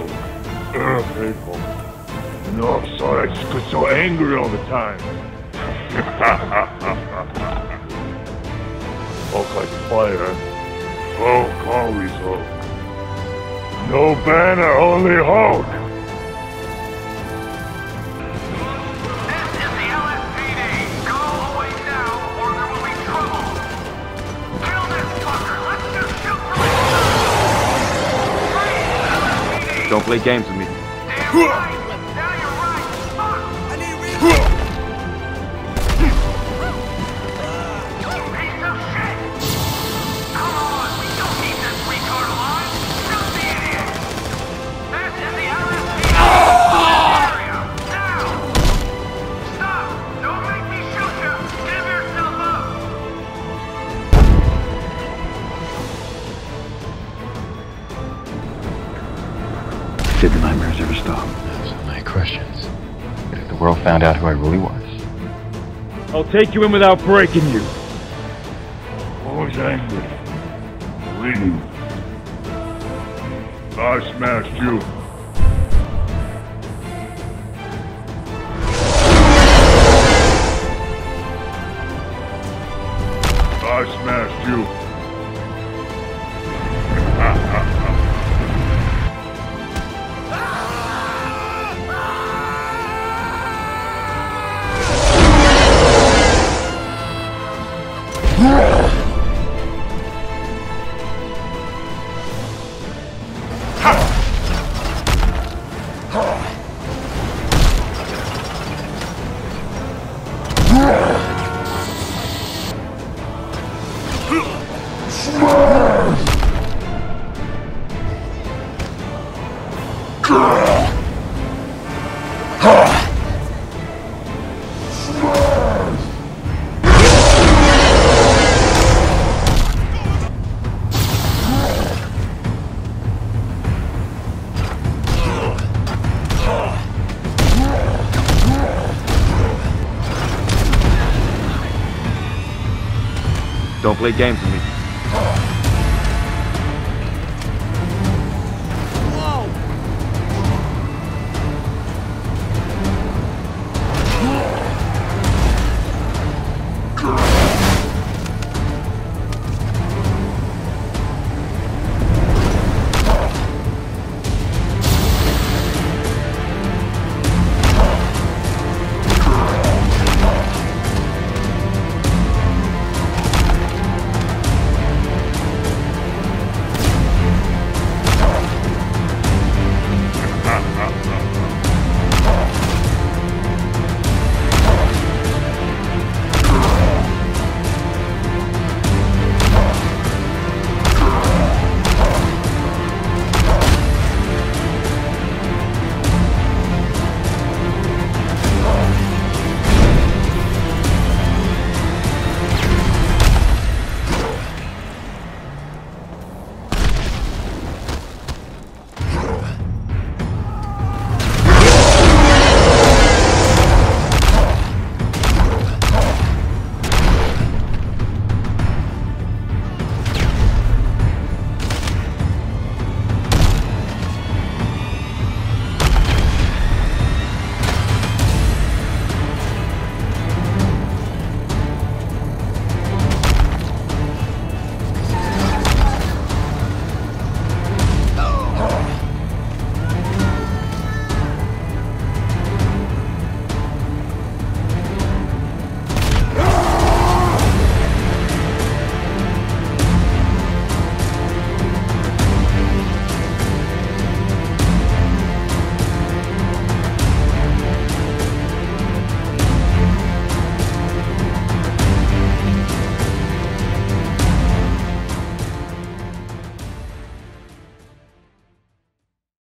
people. Ugh, people. No, I'm sorry, I just get so angry all the time. Folk like fire. Folk always Hulk. No banner, only Hulk! This is the LSPD. Go away now, or there will be trouble. Kill this fucker. Let's just shoot for it. Freeze, LSPD. Don't play games with me. Damn right. Did the nightmares ever stop? That's my questions. What if the world found out who I really was? I'll take you in without breaking you. Always angry. Bleeding. I smashed you. I smashed you. Don't play games with me.